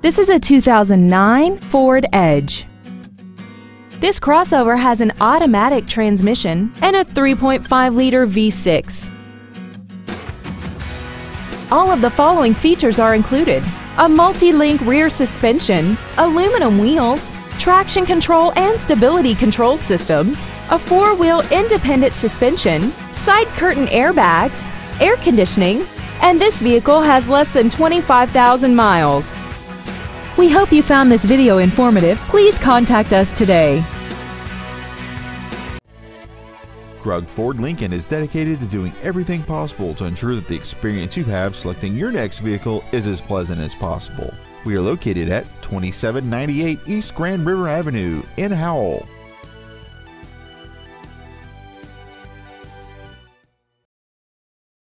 This is a 2009 Ford Edge. This crossover has an automatic transmission and a 3.5-liter V6. All of the following features are included: a multi-link rear suspension, aluminum wheels, traction control and stability control systems, a four-wheel independent suspension, side curtain airbags, air conditioning, and this vehicle has less than 25,000 miles. We hope you found this video informative. Please contact us today. Krug Ford Lincoln is dedicated to doing everything possible to ensure that the experience you have selecting your next vehicle is as pleasant as possible. We are located at 2798 East Grand River Avenue in Howell.